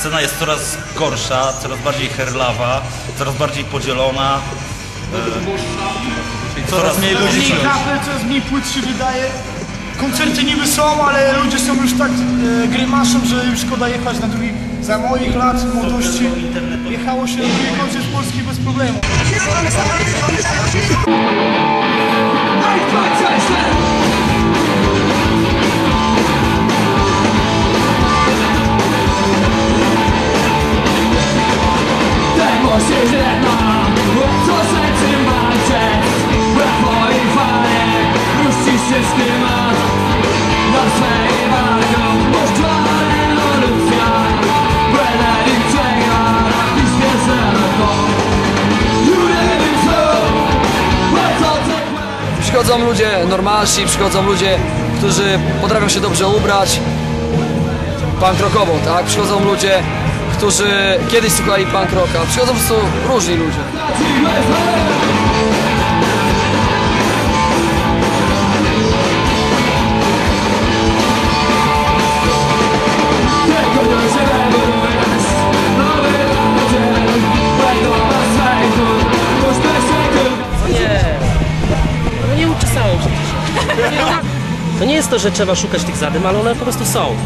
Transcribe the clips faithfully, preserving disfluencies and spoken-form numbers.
Scena jest coraz gorsza, coraz bardziej herlawa, coraz bardziej podzielona. E, coraz, coraz mniej ludzi. Coraz mniej płyt się wydaje. Koncerty niby są, ale ludzie są już tak e, grymaszem, że już szkoda jechać na drugi. Za moich lat młodości jechało się na koncert polski bez problemu. Przychodzą ludzie normalsi, przychodzą ludzie, którzy potrafią się dobrze ubrać punk rockową, tak? Przychodzą ludzie, którzy kiedyś słuchali punk rocka. Przychodzą po prostu różni ludzie. To nie jest to, że trzeba szukać tych zadym, ale one po prostu są.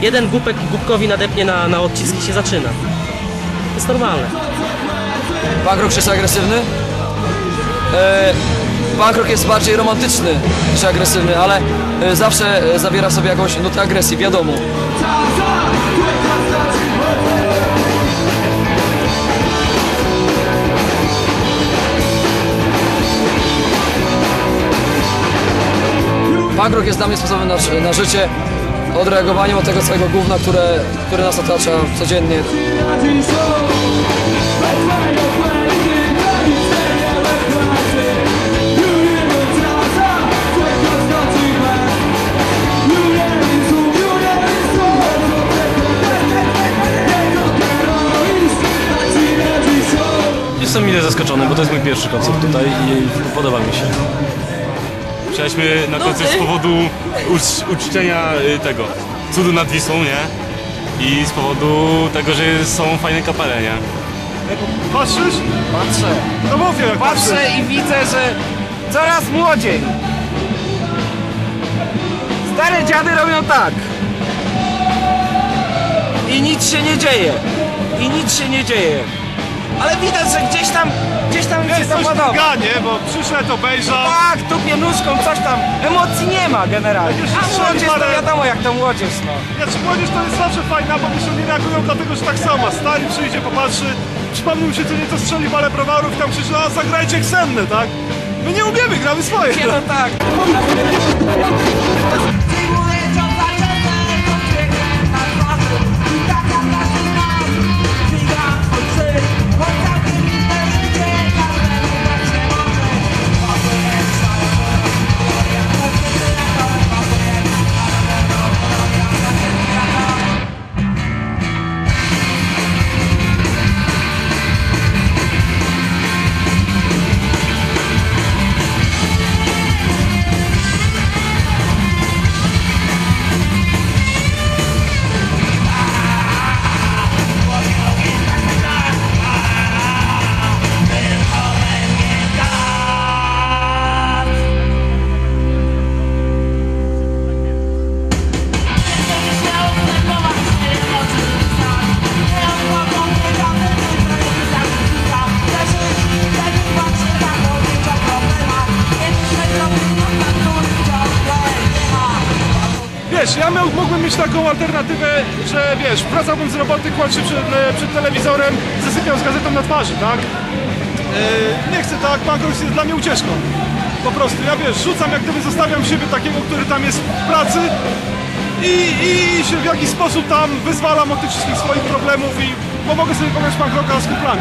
Jeden głupek głupkowi nadepnie na, na odcisk i się zaczyna. To jest normalne. Punk rock jest agresywny? E, punk rock jest bardziej romantyczny niż agresywny, ale e, zawsze e, zawiera w sobie jakąś nutę agresji, wiadomo. Punk rock jest dla mnie sposobem na, na życie, odreagowaniem od tego całego gówna, które, które nas otacza codziennie. Jestem mile zaskoczony, bo to jest mój pierwszy koncert tutaj i podoba mi się. Przyjechaliśmy na koncert z powodu ucz uczczenia tego, Cudu nad Wisłą, nie? I z powodu tego, że są fajne kapele, nie? Patrzysz? Patrzę. No mówię, patrzę i widzę, że coraz młodziej. Stare dziady robią tak. I nic się nie dzieje. I nic się nie dzieje. Ale widać, że gdzieś tam, gdzieś tam jest coś tuga, nie? Bo przyszedł, obejrzał. No tak, tupnie nóżką, coś tam. Emocji nie ma generalnie. A młodzież parę... to wiadomo jak to młodzież, no. Znaczy młodzież to jest zawsze fajna, bo muszą nie reagują dlatego, że tak sama. Stary przyjdzie, popatrzy, przypomnił się co nieco, strzeli parę browarów, tam krzyczy, a zagrajcie ksenne, tak? My nie umiemy, gramy swoje. Nie, no tak. wiesz, ja mógłbym mieć taką alternatywę, że wiesz, wracałbym z roboty, kładł się przed, przed telewizorem, zasypiał z gazetą na twarzy, tak? Yy, nie chcę tak, bankructwo jest dla mnie ucieczką. Po prostu, ja wiesz, rzucam, jak gdyby zostawiam siebie takiego, który tam jest w pracy i, i się w jakiś sposób tam wyzwalam od tych wszystkich swoich problemów i pomogę sobie pograć punk rocka z kuplami.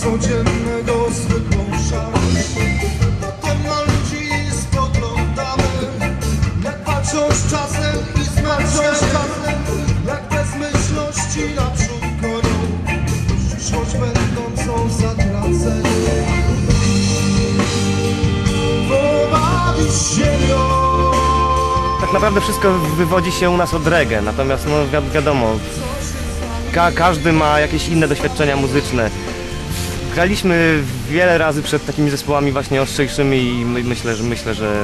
Codziennego zwykłą szarość, potem na ludzi spoglądamy, jak patrząc czasem i zmarszcząc czasem, jak bezmyślności naprzód gonią, przyszłość będącą zatraceniem. Pobawisz się ją. Tak naprawdę wszystko wywodzi się u nas od reggae, natomiast no wi wiadomo, ka każdy ma jakieś inne doświadczenia muzyczne. Graliśmy wiele razy przed takimi zespołami właśnie ostrzejszymi i my, myślę, że, myślę, że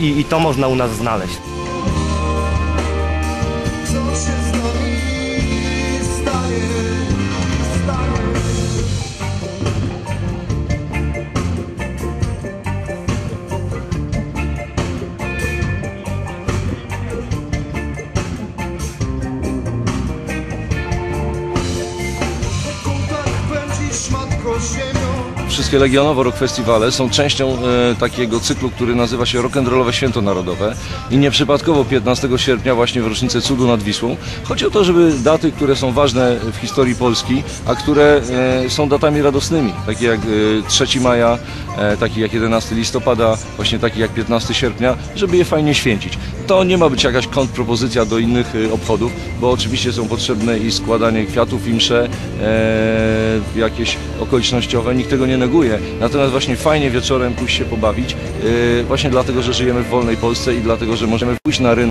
i, i to można u nas znaleźć. Wszystkie Legionowo Rock Festiwale są częścią e, takiego cyklu, który nazywa się Rock and Rollowe Święto Narodowe i nieprzypadkowo piętnastego sierpnia właśnie w rocznicę Cudu nad Wisłą chodzi o to, żeby daty, które są ważne w historii Polski, a które e, są datami radosnymi, takie jak e, trzeciego maja, e, takie jak jedenastego listopada, właśnie takie jak piętnastego sierpnia, żeby je fajnie święcić. To nie ma być jakaś kontrpropozycja do innych e, obchodów, bo oczywiście są potrzebne i składanie kwiatów i msze, e, jakieś okolicznościowe, nikt tego nie neguje. Natomiast właśnie fajnie wieczorem pójść się pobawić, yy, właśnie dlatego, że żyjemy w wolnej Polsce i dlatego, że możemy pójść na rynek.